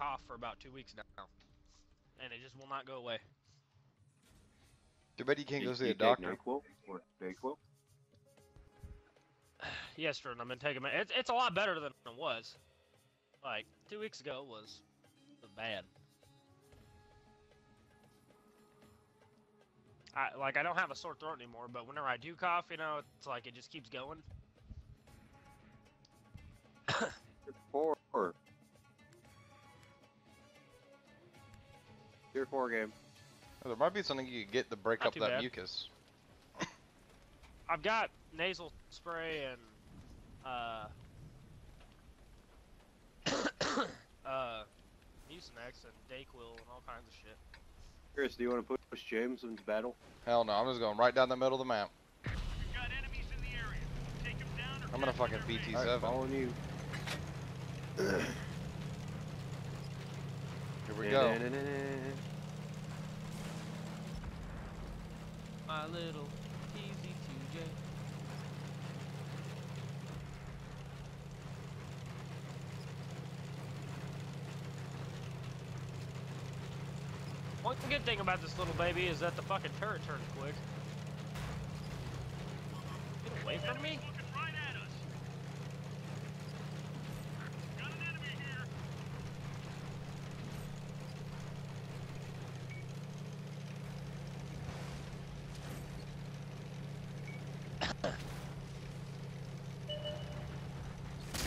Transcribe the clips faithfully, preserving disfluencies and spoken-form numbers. cough for about two weeks now, and it just will not go away. Too bad you can't go see a doctor. Dayquil? Or Dayquil? Yes, sir, and I've been taking it. It's, it's a lot better than it was. Like, two weeks ago was bad. I, like, I don't have a sore throat anymore, but whenever I do cough, you know, it's like it just keeps going. Tier four. Tier four game. Oh, there might be something you could get to break up that bad. mucus. I've got nasal spray and uh, uh, Mucinex and Dayquil and all kinds of shit. Chris, do you want to push James into battle? Hell no, I'm just going right down the middle of the map. We've got enemies in the area. Take them down or I'm gonna fucking B T seven. All right, following you. Here we go. My little T two J. One good thing about this little baby is that the fucking turret turns quick. Get away from me! Right at us. Got an enemy here.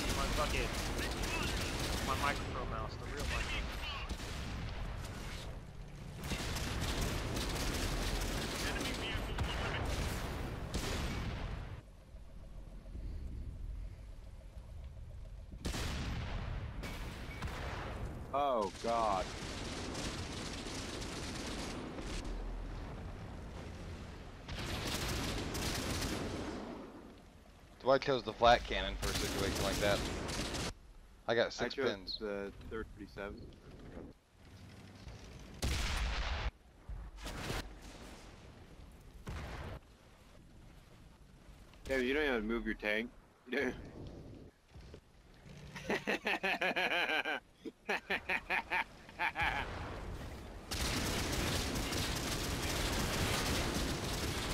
My fucking my micro mouse, the real micro mouse. Oh God. Dwight chose the flat cannon for a situation like that. I got six I pins. The thirty-seven. Yeah, you don't even move your tank.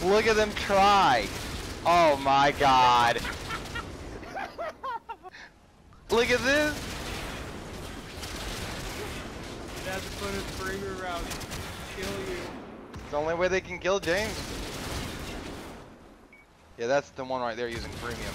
Look at them try! Oh my God! Look at this! That's what a freer route kill you. It's the only way they can kill James. Yeah, that's the one right there using premiums.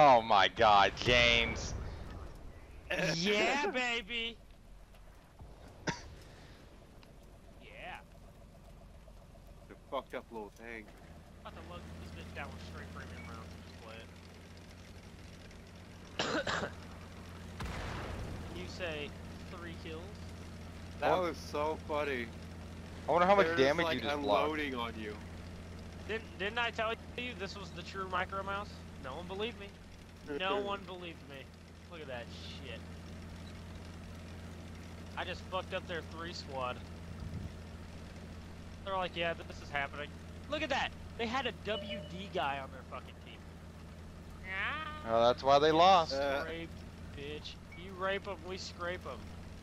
Oh my God, James. Yeah, baby. Yeah. The fucked up little thing. I'm about to load this bitch down with straight premium rounds and just play it. You say three kills? That oh. was so funny. I wonder how They're much damage like you just unloading blocked. on you. Didn't, didn't I tell you this was the true micro mouse? No one believed me. No one believed me. Look at that shit. I just fucked up their three squad. They're like, yeah, this is happening. Look at that! They had a W D guy on their fucking team. Oh, that's why they lost. Uh. Scrape, bitch. You rape them, we scrape them.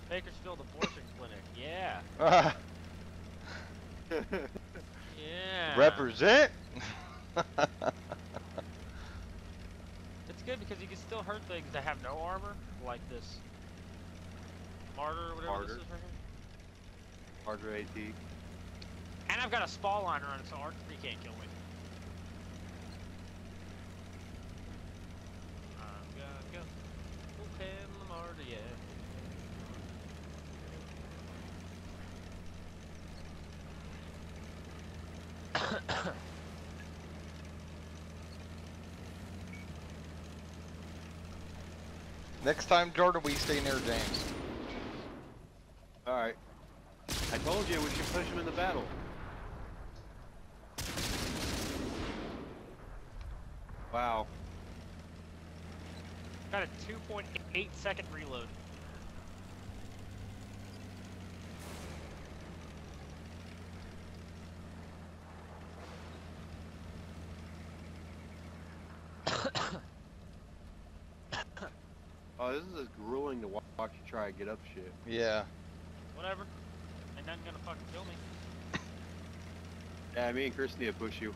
Bakersfield abortion clinic. Yeah. Yeah. Represent? Good because you can still hurt things that have no armor, like this Martyr or whatever Martyr. this is right here. Martyr AT. And I've got a spawn liner on it, so R three can't kill me. I'm gonna go. Okay, Martyr, yeah. Next time, Jordan, we stay near James. Alright. I told you we should push him in the battle. Wow. got a two point eight second reload. Oh, this is grueling to watch you try and get up shit. Yeah. Whatever. Ain't nothing gonna fucking kill me. Yeah, me and Chris need to push you.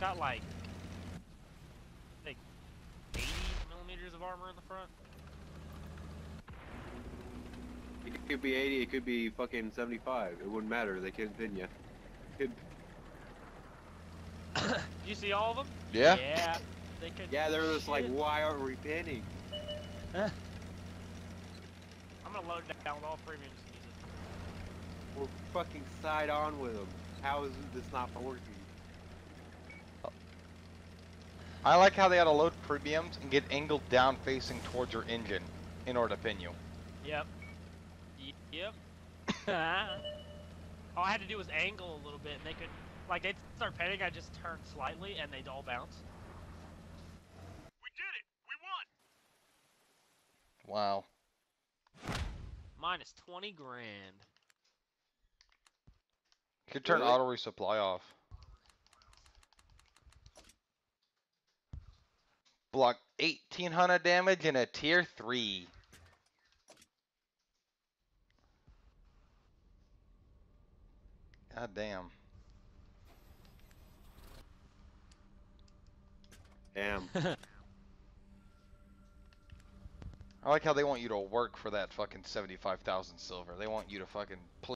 Got like, like eighty millimeters of armor in the front. It could be eighty, it could be fucking seventy-five. It wouldn't matter, they can't pin you. Could... You see all of them? Yeah. Yeah. They could yeah, they're just shit. Like, why aren't we pinning? Huh? I'm gonna load that down with all premiums. We're fucking side on with them. How is this not working? I like how they had to load premiums and get angled down facing towards your engine in order to pin you. Yep. Yep. All I had to do was angle a little bit and they could, like, they'd start pinning, I just turned slightly and they'd all bounce. We did it! We won! Wow. Minus twenty grand. You could turn really? Auto resupply off. Block eighteen hundred damage in a tier three. God damn. Damn. I like how they want you to work for that fucking seventy-five thousand silver. They want you to fucking play.